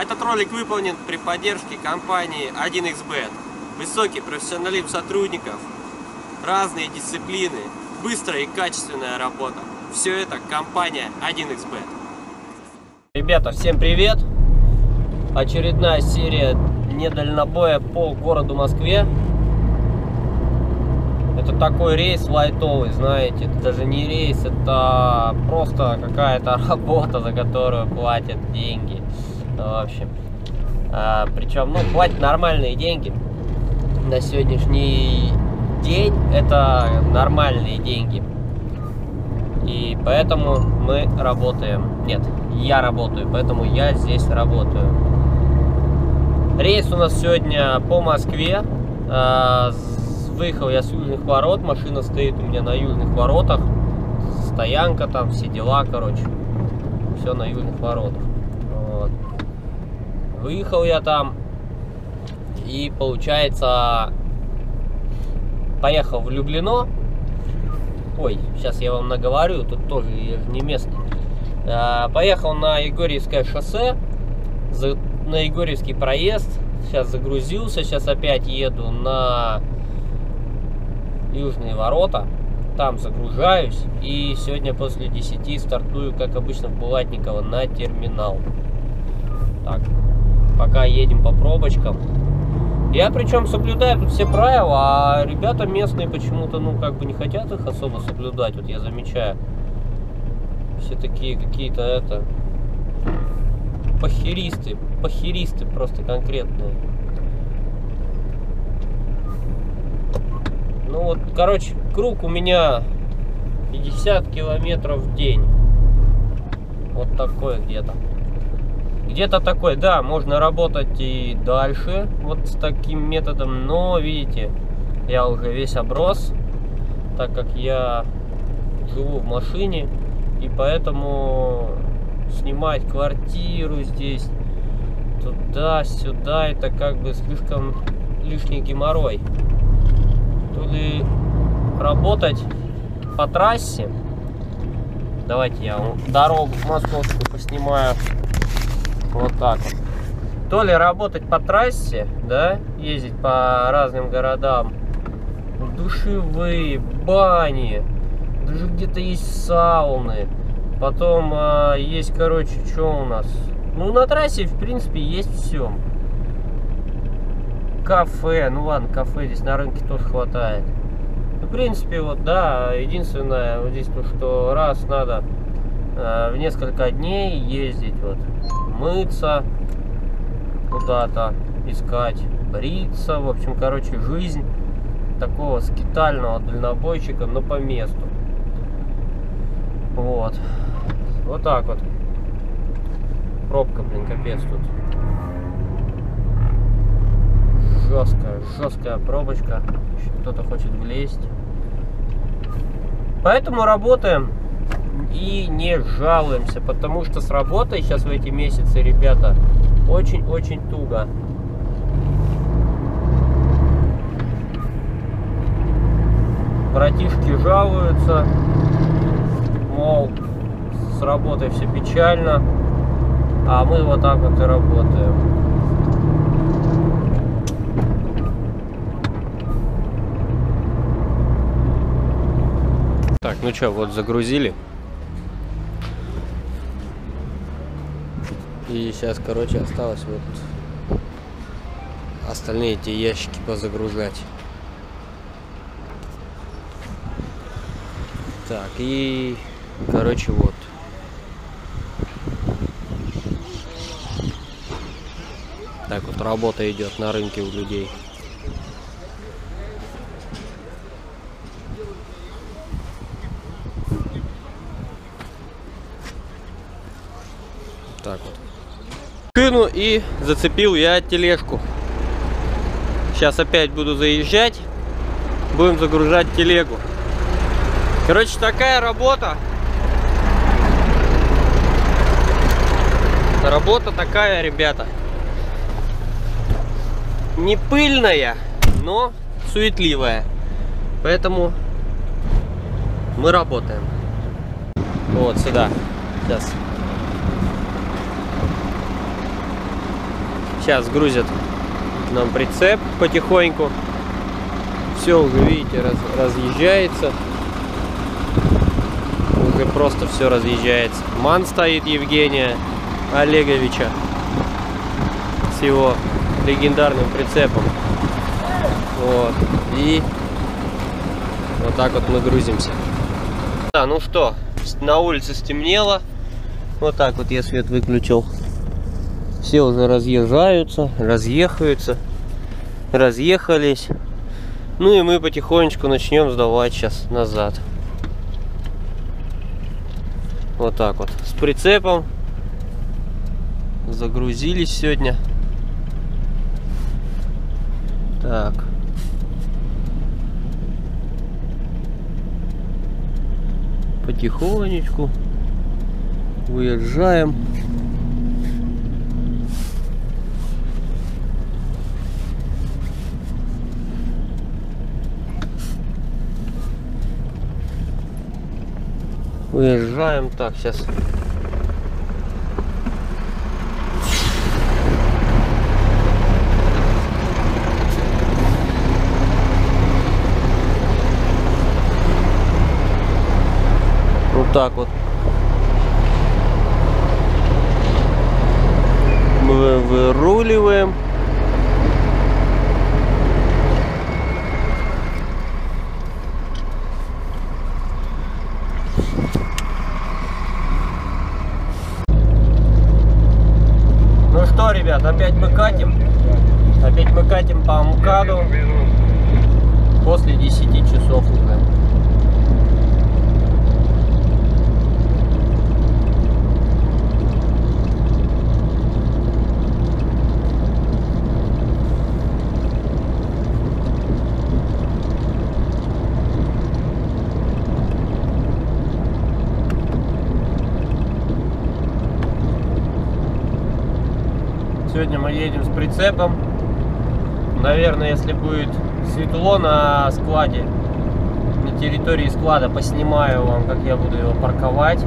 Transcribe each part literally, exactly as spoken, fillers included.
Этот ролик выполнен при поддержке компании один икс бет. Высокий профессионализм сотрудников, разные дисциплины, быстрая и качественная работа. Все это компания один икс бет. Ребята, всем привет! Очередная серия недальнобоя по городу Москве. Это такой рейс лайтовый, знаете, это даже не рейс, это просто какая-то работа, за которую платят деньги. В общем, а, причем, ну, платят нормальные деньги. На сегодняшний день это нормальные деньги. И поэтому мы работаем. Нет, я работаю, поэтому я здесь работаю. Рейс у нас сегодня по Москве. А, выехал я с Южных Ворот, машина стоит у меня на Южных Воротах. Стоянка там, все дела, короче. Все на Южных Воротах. Вот. Выехал я там. И получается, поехал в Люблино. Ой, сейчас я вам наговорю, тут тоже не местный. Поехал на Егорьевское шоссе, на Егорьевский проезд. Сейчас загрузился, сейчас опять еду на Южные Ворота. Там загружаюсь. И сегодня после десяти стартую, как обычно, в Булатниково на терминал. Так, пока едем по пробочкам. Я причем соблюдаю тут все правила, а ребята местные почему-то, ну, как бы не хотят их особо соблюдать, вот я замечаю. Все такие какие-то, это, похеристы, похеристы просто конкретные. Ну вот, короче, круг у меня пятьдесят километров в день. Вот такой где-то. Где-то такой, да, можно работать и дальше вот с таким методом, но, видите, я уже весь оброс, так как я живу в машине, и поэтому снимать квартиру здесь, туда-сюда, это как бы слишком лишний геморрой. То ли работать по трассе, давайте я дорогу московскую поснимаю. Вот так вот. То ли работать по трассе, да, ездить по разным городам, душевые, бани, даже где-то есть сауны. Потом а, есть, короче, что у нас? Ну, на трассе, в принципе, есть все. Кафе, ну ладно, кафе здесь на рынке тоже хватает. В принципе, вот, да, единственное вот здесь то, что раз надо а, в несколько дней ездить, вот. Мыться куда-то, искать, бриться. В общем, короче, жизнь такого скитального дальнобойщика, но по месту. Вот. Вот так вот. Пробка, блин, капец тут. Жесткая, жесткая пробочка. Кто-то хочет влезть. Поэтому работаем. И не жалуемся, потому что с работой сейчас в эти месяцы, ребята, очень-очень туго. Братишки жалуются, мол, с работой все печально, а мы вот так вот и работаем. Так, ну что, вот загрузили. И сейчас, короче, осталось вот остальные эти ящики позагружать. Так, и, короче, вот. Так вот работа идет на рынке у людей. Так вот. Кину и зацепил я тележку. Сейчас опять буду заезжать. Будем загружать телегу. Короче, такая работа. Работа такая, ребята. Не пыльная, но суетливая. Поэтому мы работаем. Вот сюда. Сейчас. Сейчас грузят нам прицеп потихоньку. Все уже, видите, раз, разъезжается. Уже просто все разъезжается. Ман стоит Евгения Олеговича с его легендарным прицепом. Вот. И вот так вот мы грузимся. Да, ну что, на улице стемнело. Вот так вот я свет выключил. Все уже разъезжаются, разъехаются, разъехались. Ну и мы потихонечку начнем сдавать сейчас назад. Вот так вот. С прицепом загрузились сегодня. Так. Потихонечку выезжаем. Выезжаем. Так, сейчас. Вот так вот. Мы выруливаем. Ребят, опять мы катим, опять мы катим по МКАДу после десяти часов уже. Сегодня мы едем с прицепом. Наверное, если будет светло на складе, на территории склада, поснимаю вам, как я буду его парковать.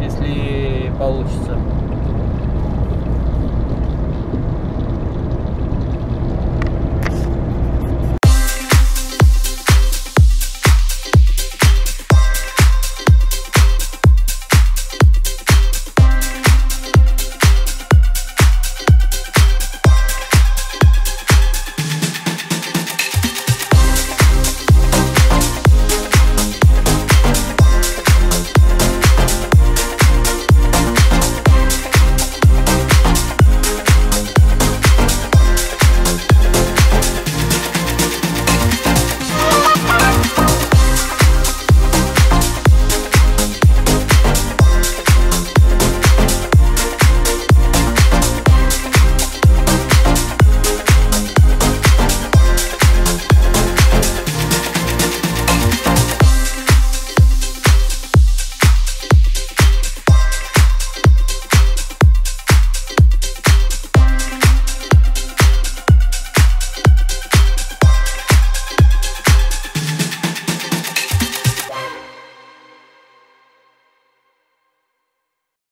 Если получится.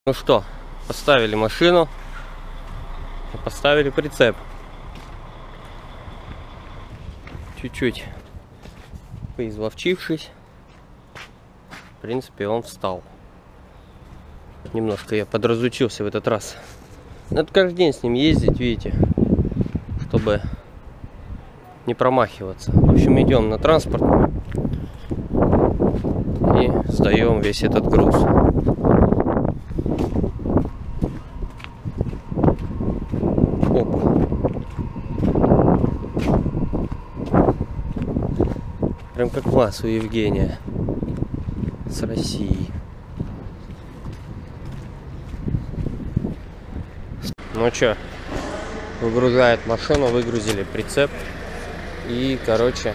Ну что, поставили машину, поставили прицеп. Чуть-чуть поизловчившись, в принципе, он встал. Немножко я подразучился в этот раз. Надо каждый день с ним ездить, видите, чтобы не промахиваться. В общем, идем на транспорт и сдаем весь этот груз. Прям как вас у Евгения с России. Ну чё, выгружает машину, выгрузили прицеп. И, короче,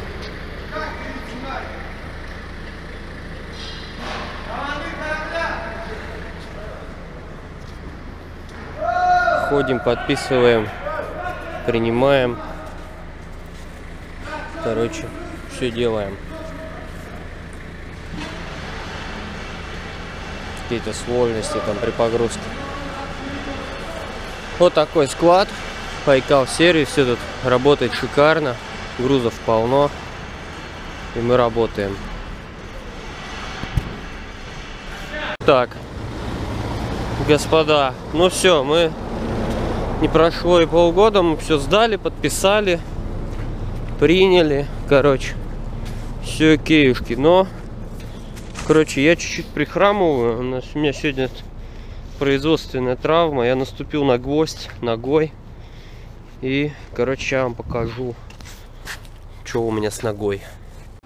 ходим, подписываем, принимаем. Короче, все делаем. какие-то свольности там при погрузке. Вот такой склад. Байкал Сервис. Все тут работает шикарно. Грузов полно. И мы работаем. Так, господа, ну все, мы не прошло и полгода, мы все сдали, подписали, приняли, короче, все киюшки. Но, короче, я чуть-чуть прихрамываю, у нас, у меня сегодня производственная травма, я наступил на гвоздь ногой, и, короче, я вам покажу, что у меня с ногой.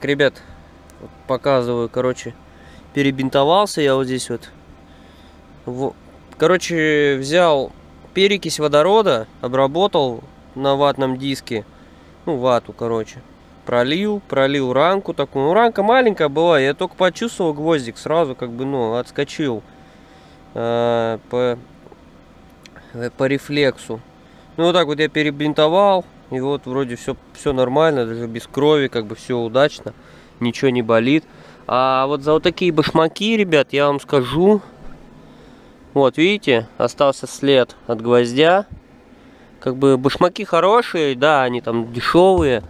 Ребят, вот показываю, короче, перебинтовался я вот здесь вот. вот. Короче, взял перекись водорода, обработал на ватном диске, ну, вату, короче. Пролил, пролил ранку такую. Ну, ранка маленькая была, я только почувствовал гвоздик, сразу как бы, ну, отскочил э, по, по рефлексу. Ну, вот так вот я перебинтовал. И вот вроде все, все нормально, даже без крови, как бы все удачно, ничего не болит. А вот за вот такие башмаки, ребят, я вам скажу. Вот, видите, остался след от гвоздя. Как бы башмаки хорошие, да, они там дешевые,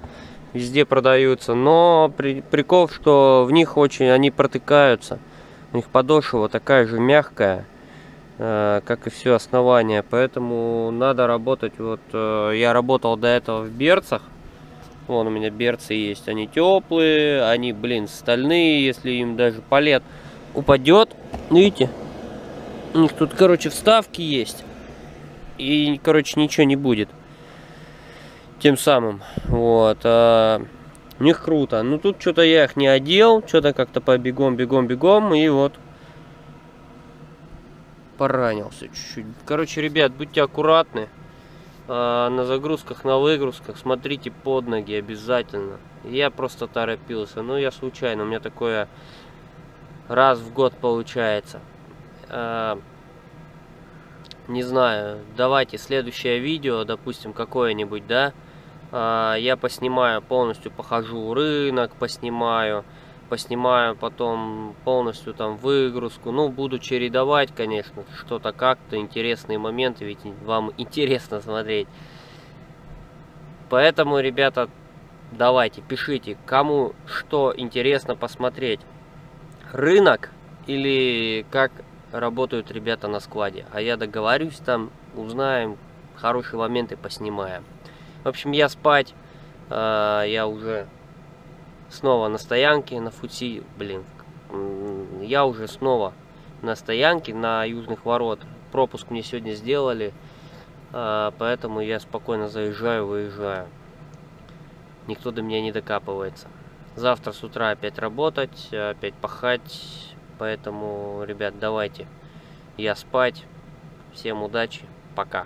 везде продаются. Но при, прикол, что в них очень, они протыкаются. У них подошва такая же мягкая, как и все основание, поэтому надо работать. Вот я работал до этого в берцах, вон у меня берцы есть, они теплые, они, блин, стальные, если им даже палет упадет, видите, у них тут, короче, вставки есть, и, короче, ничего не будет тем самым. Вот, а у них круто. Ну тут что-то я их не одел, что-то как-то по бегом бегом бегом и вот поранился чуть-чуть. Короче, ребят, будьте аккуратны а, на загрузках, на выгрузках. Смотрите под ноги обязательно. Я просто торопился. Ну, я случайно. У меня такое раз в год получается. А, не знаю. Давайте следующее видео, допустим, какое-нибудь, да? А, я поснимаю полностью, похожу рынок, поснимаю. Поснимаю потом полностью там выгрузку. Ну, буду чередовать, конечно, что-то как-то, интересные моменты, ведь вам интересно смотреть. Поэтому, ребята, давайте, пишите, кому что интересно посмотреть. Рынок или как работают ребята на складе. А я договорюсь там, узнаем, хорошие моменты поснимаем. В общем, я спать, э, я уже... Снова на стоянке, на фути, блин, я уже снова на стоянке, на Южных Ворот. Пропуск мне сегодня сделали, поэтому я спокойно заезжаю, выезжаю. Никто до меня не докапывается. Завтра с утра опять работать, опять пахать, поэтому, ребят, давайте, я спать. Всем удачи, пока.